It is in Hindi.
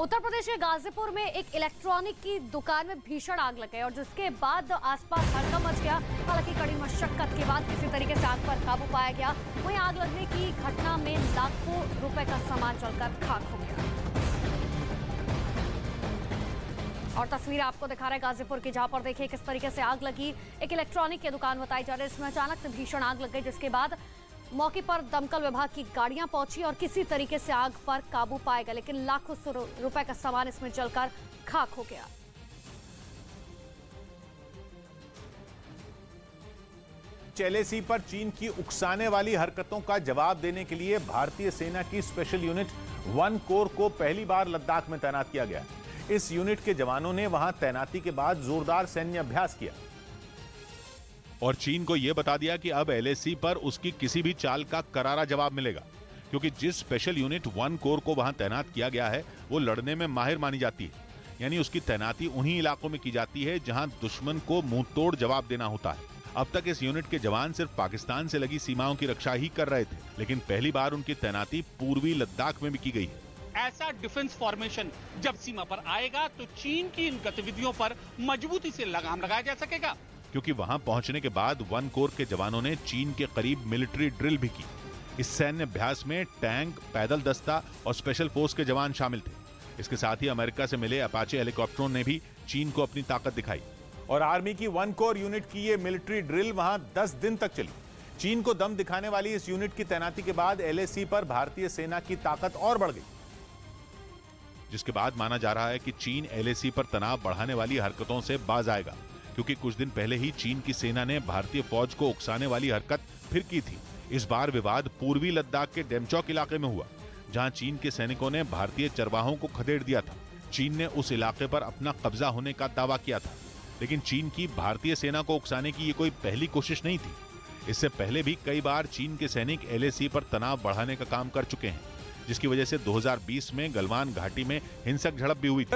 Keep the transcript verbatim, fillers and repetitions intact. उत्तर प्रदेश के गाजीपुर में एक इलेक्ट्रॉनिक की दुकान में भीषण आग लग गई और जिसके बाद आसपास हल्ला मच गया। हालांकि कड़ी मशक्कत के बाद किसी तरीके से आग पर काबू पाया गया। वहीं आग लगने की घटना में लाखों रुपए का सामान जलकर खाक हो गया। और तस्वीर आपको दिखा रहे गाजीपुर की, जहां पर देखिए किस तरीके से आग लगी। एक इलेक्ट्रॉनिक की दुकान बताई जा रही है, इसमें अचानक से भीषण आग लग गई, जिसके बाद मौके पर दमकल विभाग की गाड़ियां पहुंची और किसी तरीके से आग पर काबू पाया गया, लेकिन लाखों रुपए का सामान इसमें जलकर खाक हो गया। चेलसी पर चीन की उकसाने वाली हरकतों का जवाब देने के लिए भारतीय सेना की स्पेशल यूनिट वन कोर को पहली बार लद्दाख में तैनात किया गया। इस यूनिट के जवानों ने वहां तैनाती के बाद जोरदार सैन्य अभ्यास किया और चीन को यह बता दिया कि अब एलएसी पर उसकी किसी भी चाल का करारा जवाब मिलेगा, क्योंकि जिस स्पेशल यूनिट वन कोर को वहां तैनात किया गया है वो लड़ने में माहिर मानी जाती है। यानी उसकी तैनाती उन्हीं इलाकों में की जाती है जहां दुश्मन को मुंहतोड़ जवाब देना होता है। अब तक इस यूनिट के जवान सिर्फ पाकिस्तान से लगी सीमाओं की रक्षा ही कर रहे थे, लेकिन पहली बार उनकी तैनाती पूर्वी लद्दाख में भी की गई है। ऐसा डिफेंस फॉर्मेशन जब सीमा पर आएगा तो चीन की इन गतिविधियों पर मजबूती से लगाम लगाया जा सकेगा, क्योंकि वहां पहुंचने के बाद वन कोर के जवानों ने चीन के करीब मिलिट्री ड्रिल भी की। इस सैन्य अभ्यास में टैंक, पैदल दस्ता और स्पेशल फोर्स के जवान शामिल थे। इसके साथ ही अमेरिका से मिले अपाचे हेलीकॉप्टरों ने भी चीन को अपनी ताकत दिखाई और आर्मी की वन कोर यूनिट की ये मिलिट्री ड्रिल वहां दस दिन तक चली। चीन को दम दिखाने वाली इस यूनिट की तैनाती के बाद एलएसी पर भारतीय सेना की ताकत और बढ़ गई, जिसके बाद माना जा रहा है कि चीन एलएसी पर तनाव बढ़ाने वाली हरकतों से बाज आएगा, क्योंकि कुछ दिन पहले ही चीन की सेना ने भारतीय फौज को उकसाने वाली हरकत फिर की थी। इस बार विवाद पूर्वी लद्दाख के देमचोक इलाके में हुआ, जहां चीन के सैनिकों ने भारतीय चरवाहों को खदेड़ दिया था। चीन ने उस इलाके पर अपना कब्जा होने का दावा किया था, लेकिन चीन की भारतीय सेना को उकसाने की ये कोई पहली कोशिश नहीं थी। इससे पहले भी कई बार चीन के सैनिक एलएसी पर तनाव बढ़ाने का काम कर चुके हैं, जिसकी वजह से दो हजार बीस में गलवान घाटी में हिंसक झड़प भी हुई।